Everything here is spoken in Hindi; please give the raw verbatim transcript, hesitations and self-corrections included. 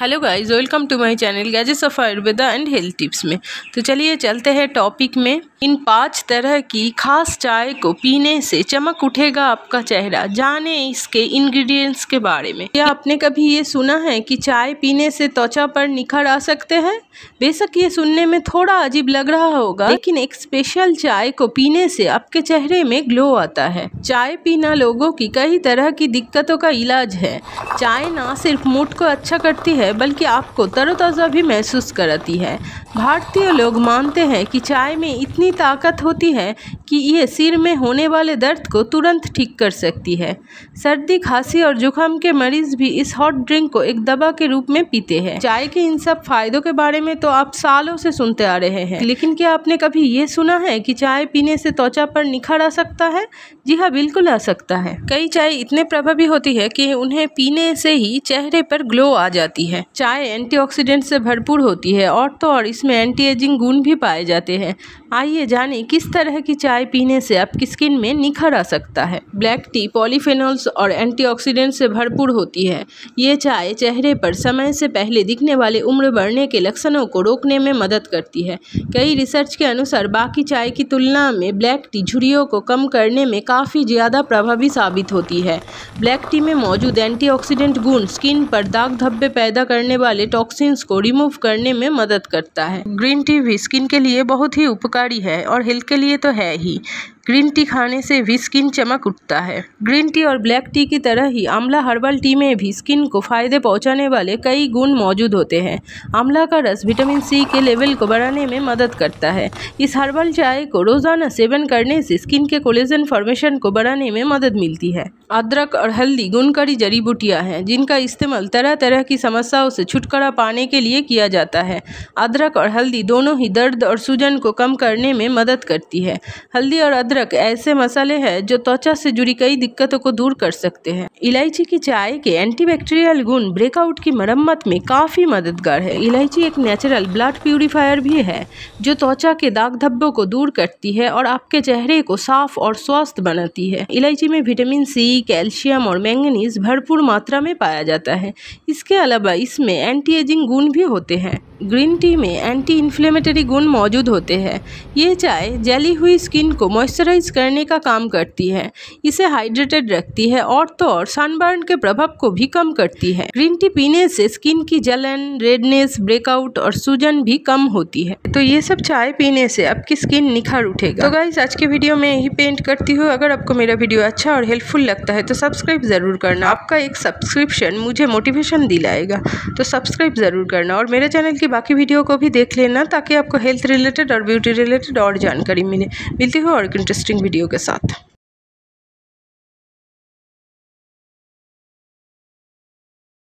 Hello guys, welcome to my channel gadgets of Ayurveda and health tips में। तो चलिए चलते हैं टॉपिक में। इन पांच तरह की खास चाय को पीने से चमक उठेगा आपका चेहरा। जाने इसके इंग्रेडिएंट्स के बारे में। क्या आपने कभी ये सुना है कि चाय पीने से त्वचा पर निखर आ सकते हैं? बेशक ये सुनने में थोड़ा अजीब लग रहा होगा, लेकिन एक स्पेशल चाय को पीने से आपके चेहरे में ग्लो आता है। चाय पीना लोगों की कई तरह की दिक्कतों का इलाज है। चाय न सिर्फ मूड को अच्छा करती है, बल्कि आपको तरोताज़ा भी महसूस कराती है। भारतीय लोग मानते हैं कि चाय में इतनी ताकत होती है कि ये सिर में होने वाले दर्द को तुरंत ठीक कर सकती है। सर्दी, खांसी और जुकाम के मरीज भी इस हॉट ड्रिंक को एक दवा के रूप में पीते हैं। चाय के इन सब फायदों के बारे में तो आप सालों से सुनते आ रहे हैं, लेकिन क्या आपने कभी ये सुना है कि चाय पीने से त्वचा पर निखार आ सकता है? जी हाँ, बिल्कुल आ सकता है। कई चाय इतने प्रभावी होती है कि उन्हें पीने से ही चेहरे पर ग्लो आ जाती है। चाय एंटीऑक्सीडेंट से भरपूर होती है और तो और इसमें एंटी एजिंग गुण भी पाए जाते हैं। आइए जानें किस तरह की चाय पीने से आपकी स्किन में निखर आ सकता है। ब्लैक टी पॉलीफेनॉल्स और एंटीऑक्सीडेंट से भरपूर होती है। ये चाय चेहरे पर समय से पहले दिखने वाले उम्र बढ़ने के लक्षणों को रोकने में मदद करती है। कई रिसर्च के अनुसार बाकी चाय की तुलना में ब्लैक टी झुर्रियों को कम करने में काफ़ी ज़्यादा प्रभावी साबित होती है। ब्लैक टी में मौजूद एंटीऑक्सीडेंट गुण स्किन पर दाग धब्बे पैदा करने वाले टॉक्सिन्स को रिमूव करने में मदद करता है। ग्रीन टी भी स्किन के लिए बहुत ही उपकारी है और हेल्थ के लिए तो है ही। ग्रीन टी खाने से भी स्किन चमक उठता है। ग्रीन टी और ब्लैक टी की तरह ही आंवला हर्बल टी में भी स्किन को फायदे पहुंचाने वाले कई गुण मौजूद होते हैं। आंवला का रस विटामिन सी के लेवल को बढ़ाने में मदद करता है। इस हर्बल चाय को रोजाना सेवन करने से स्किन के कोलेजन फॉर्मेशन को बढ़ाने में मदद मिलती है। अदरक और हल्दी गुणकारी जड़ी बूटियाँ हैं, जिनका इस्तेमाल तरह तरह की समस्याओं से छुटकारा पाने के लिए किया जाता है। अदरक और हल्दी दोनों ही दर्द और सूजन को कम करने में मदद करती है। हल्दी और ऐसे मसाले हैं जो त्वचा से जुड़ी कई दिक्कतों को दूर कर सकते हैं। इलायची की चाय के एंटीबैक्टीरियल गुण ब्रेकआउट की मरम्मत में काफी मददगार है। इलायची एक नेचुरल ब्लड प्यूरिफायर भी है, जो त्वचा के दाग धब्बों को दूर करती है और आपके चेहरे को साफ और स्वस्थ बनाती है। इलायची में विटामिन सी, कैल्शियम और मैंगनीज भरपूर मात्रा में पाया जाता है। इसके अलावा इसमें एंटी एजिंग गुण भी होते हैं। ग्रीन टी में एंटी इन्फ्लेमेटरी गुण मौजूद होते हैं। ये चाय जली हुई स्किन को मॉइस्चराइज करने का काम करती है, इसे हाइड्रेटेड रखती है और तो और सनबर्न के प्रभाव को भी कम करती है। ग्रीन टी पीने से स्किन की जलन, रेडनेस, ब्रेकआउट और सूजन भी कम होती है। तो ये सब चाय पीने से आपकी स्किन निखर उठेगा। तो गाइस, आज के वीडियो में यही पेंट करती हूँ। अगर आपको मेरा वीडियो अच्छा और हेल्पफुल लगता है तो सब्सक्राइब ज़रूर करना। आपका एक सब्सक्रिप्शन मुझे मोटिवेशन दिलाएगा, तो सब्सक्राइब ज़रूर करना और मेरे चैनल की बाकी वीडियो को भी देख लेना, ताकि आपको हेल्थ रिलेटेड और ब्यूटी रिलेटेड और जानकारी मिले। मिलती हो और एक इंटरेस्टिंग वीडियो के साथ।